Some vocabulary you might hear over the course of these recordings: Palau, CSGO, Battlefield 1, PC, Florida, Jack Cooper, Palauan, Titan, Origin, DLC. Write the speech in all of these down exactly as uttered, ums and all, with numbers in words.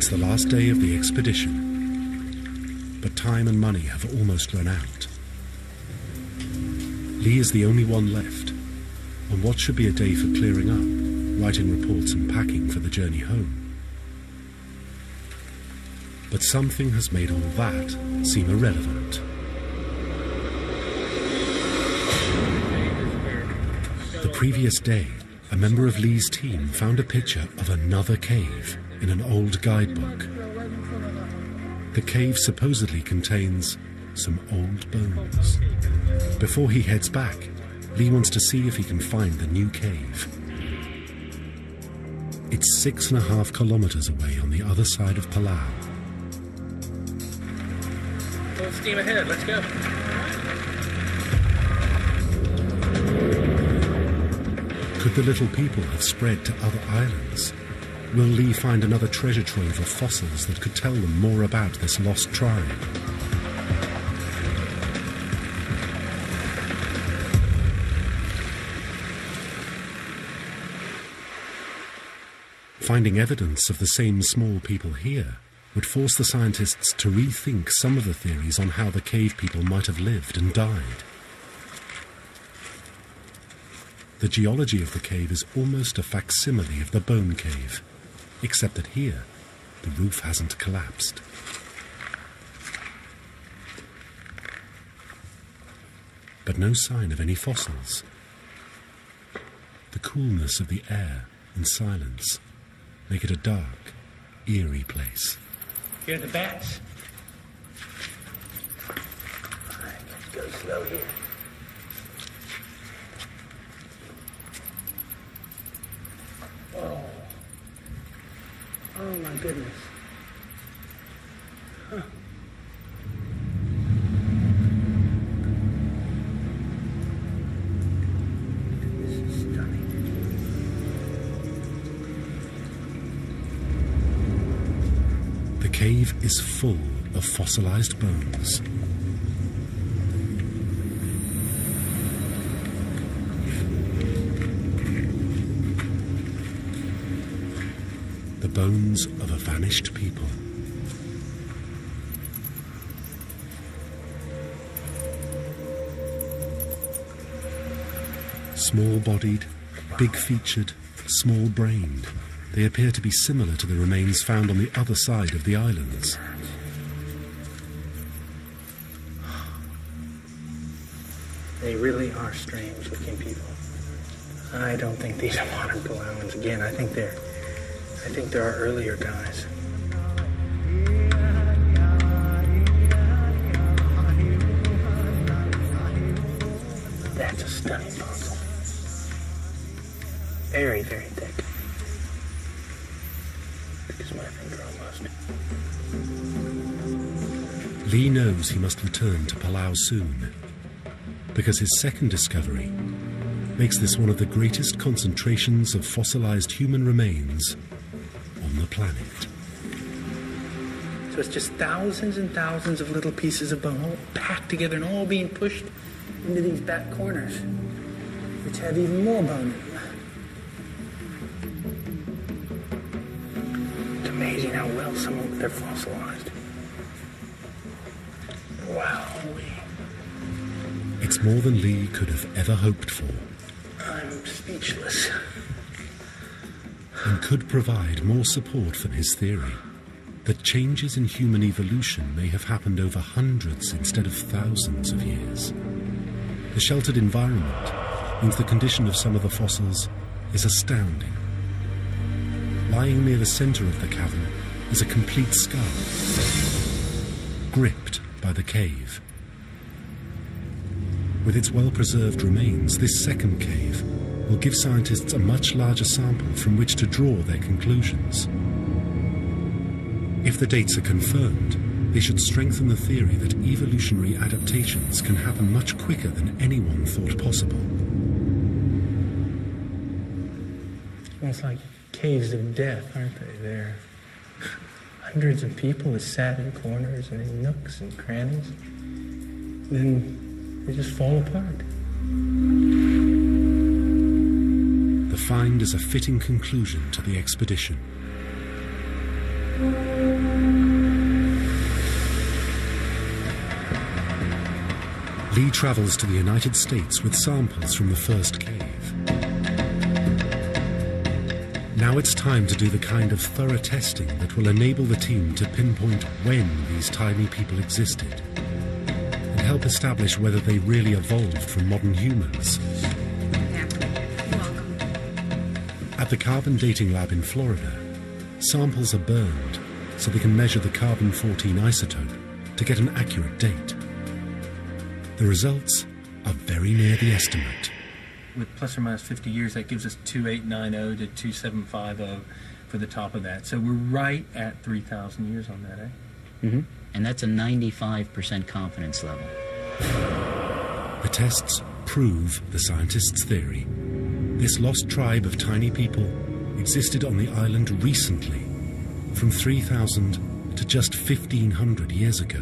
It's the last day of the expedition, but time and money have almost run out. Lee is the only one left, on what should be a day for clearing up, writing reports and packing for the journey home. But something has made all that seem irrelevant. The previous day, a member of Lee's team found a picture of another cave in an old guidebook. The cave supposedly contains some old bones. Before he heads back, Lee wants to see if he can find the new cave. It's six and a half kilometers away on the other side of Palau. Full steam ahead, let's go. Could the little people have spread to other islands? Will Lee find another treasure trove of fossils that could tell them more about this lost tribe? Finding evidence of the same small people here would force the scientists to rethink some of the theories on how the cave people might have lived and died. The geology of the cave is almost a facsimile of the bone cave, except that here, the roof hasn't collapsed. But no sign of any fossils. The coolness of the air and silence make it a dark, eerie place. Here are the bats. All right, let's go slow here. Oh. Oh, my goodness. Huh. The cave is full of fossilized bones. The bones of a vanished people. Small-bodied, big-featured, small-brained. They appear to be similar to the remains found on the other side of the islands. They really are strange-looking people. I don't think these are modern Palauans again. I think they're, I think there are earlier guys. That's a stunning fossil. Very, very thick. Lee knows he must return to Palau soon, because his second discovery makes this one of the greatest concentrations of fossilized human remains on the planet. So it's just thousands and thousands of little pieces of bone all packed together and all being pushed into these back corners, which have even more bone in them. Amazing how well some of them are fossilized. Wow. It's more than Lee could have ever hoped for. I'm speechless. And could provide more support for his theory that changes in human evolution may have happened over hundreds instead of thousands of years. The sheltered environment means the condition of some of the fossils is astounding. Lying near the center of the cavern is a complete skull, gripped by the cave. With its well-preserved remains, this second cave will give scientists a much larger sample from which to draw their conclusions. If the dates are confirmed, they should strengthen the theory that evolutionary adaptations can happen much quicker than anyone thought possible. Well, it's like caves of death, aren't they? There are hundreds of people that sat in corners and in nooks and crannies. Then they just fall apart. The find is a fitting conclusion to the expedition. Lee travels to the United States with samples from the first cave. Now it's time to do the kind of thorough testing that will enable the team to pinpoint when these tiny people existed and help establish whether they really evolved from modern humans. At the carbon dating lab in Florida, samples are burned so they can measure the carbon fourteen isotope to get an accurate date. The results are very near the estimate. With plus or minus fifty years, that gives us two eight nine zero to two seven five zero for the top of that. So we're right at three thousand years on that, eh? Mm-hmm. And that's a ninety-five percent confidence level. The tests prove the scientists' theory. This lost tribe of tiny people existed on the island recently, from three thousand to just fifteen hundred years ago.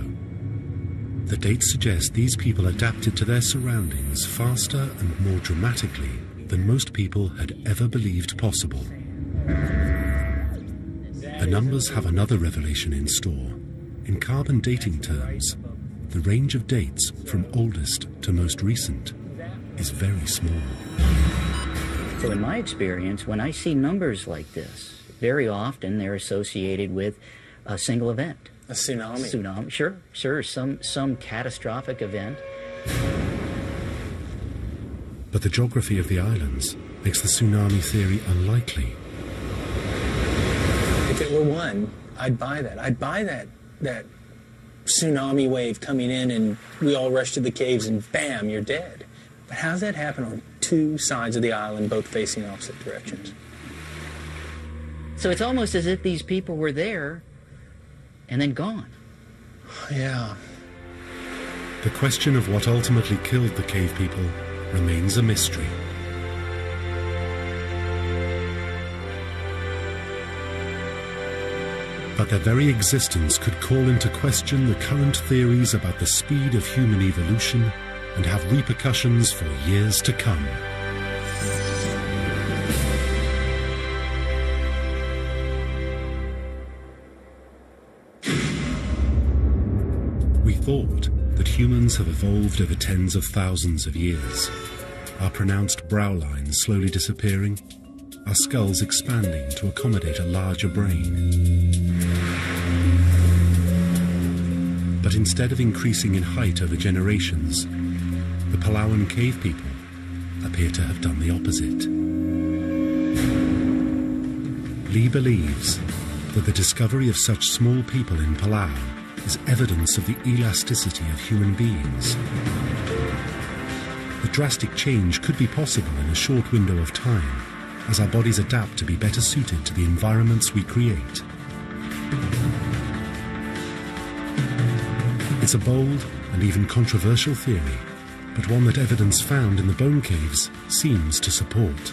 The dates suggest these people adapted to their surroundings faster and more dramatically than most people had ever believed possible. The numbers have another revelation in store. In carbon dating terms, the range of dates from oldest to most recent is very small. So in my experience, when I see numbers like this, very often they're associated with a single event. A tsunami. Tsunami, sure, sure, some, some catastrophic event. But the geography of the islands makes the tsunami theory unlikely. If it were one, I'd buy that. I'd buy that, that tsunami wave coming in and we all rush to the caves and bam, you're dead. But how's that happen on two sides of the island, both facing opposite directions? So it's almost as if these people were there and then gone. Yeah. The question of what ultimately killed the cave people remains a mystery. But their very existence could call into question the current theories about the speed of human evolution and have repercussions for years to come. Thought that humans have evolved over tens of thousands of years, our pronounced brow lines slowly disappearing, our skulls expanding to accommodate a larger brain. But instead of increasing in height over generations, the Palauan cave people appear to have done the opposite. Lee believes that the discovery of such small people in Palau is evidence of the elasticity of human beings. The drastic change could be possible in a short window of time, as our bodies adapt to be better suited to the environments we create. It's a bold and even controversial theory, but one that evidence found in the bone caves seems to support.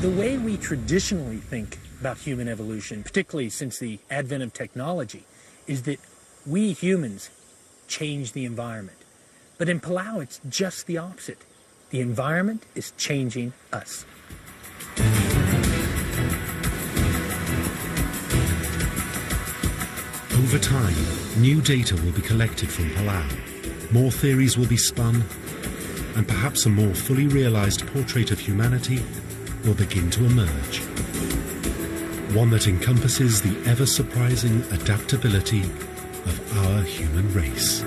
The way we traditionally think about human evolution, particularly since the advent of technology, is that we humans change the environment. But in Palau, it's just the opposite. The environment is changing us. Over time, new data will be collected from Palau. More theories will be spun, and perhaps a more fully realized portrait of humanity will begin to emerge. One that encompasses the ever-surprising adaptability of our human race.